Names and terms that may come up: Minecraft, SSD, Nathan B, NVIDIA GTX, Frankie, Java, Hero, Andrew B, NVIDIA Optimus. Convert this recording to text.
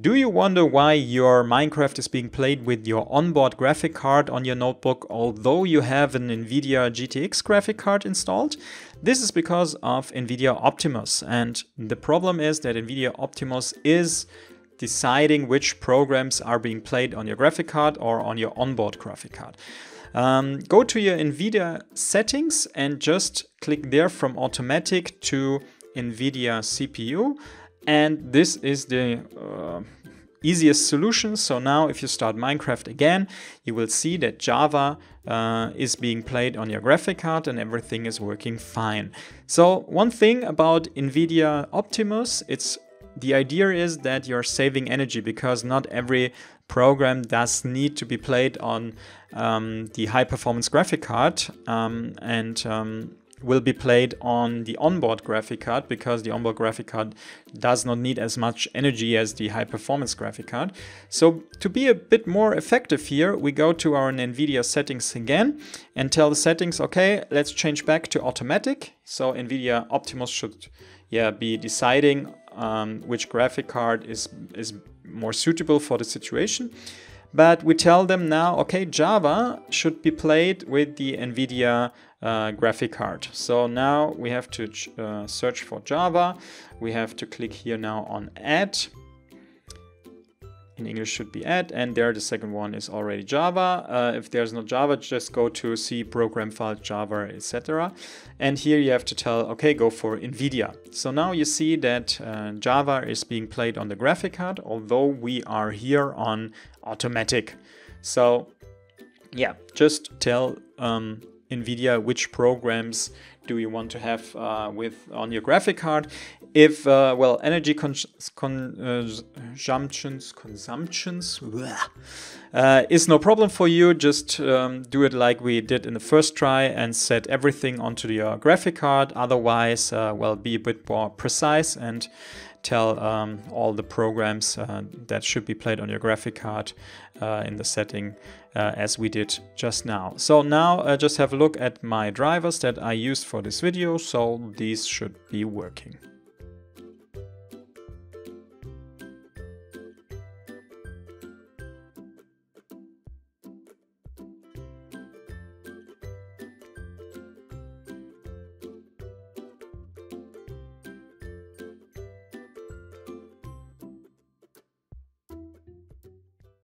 Do you wonder why your Minecraft is being played with your onboard graphic card on your notebook although you have an NVIDIA GTX graphic card installed? This is because of NVIDIA Optimus, and the problem is that NVIDIA Optimus is deciding which programs are being played on your graphic card or on your onboard graphic card. Go to your NVIDIA settings and just click there from automatic to NVIDIA CPU. And this is the easiest solution. So now if you start Minecraft again, you will see that Java is being played on your graphic card and everything is working fine. So one thing about NVIDIA Optimus, the idea is that you're saving energy because not every program does need to be played on the high-performance graphic card will be played on the onboard graphic card because the onboard graphic card does not need as much energy as the high-performance graphic card. So to be a bit more effective here, we go to our NVIDIA settings again and tell the settings, okay, let's change back to automatic. So NVIDIA Optimus should be deciding which graphic card is more suitable for the situation. But we tell them now, okay, Java should be played with the NVIDIA graphic card. So now we have to search for Java. We have to click here now on add. In English should be add, and there the second one is already Java. If there's no Java, just go to C, program file, Java, etc. And here you have to tell, okay, go for NVIDIA. So now you see that Java is being played on the graphic card, although we are here on automatic. So yeah, just tell NVIDIA which programs do you want to have on your graphic card. If energy consumptions is no problem for you, just do it like we did in the first try and set everything onto your graphic card. Otherwise, be a bit more precise and tell all the programs that should be played on your graphic card in the setting as we did just now. So now just have a look at my drivers that I used for this video. So these should be working.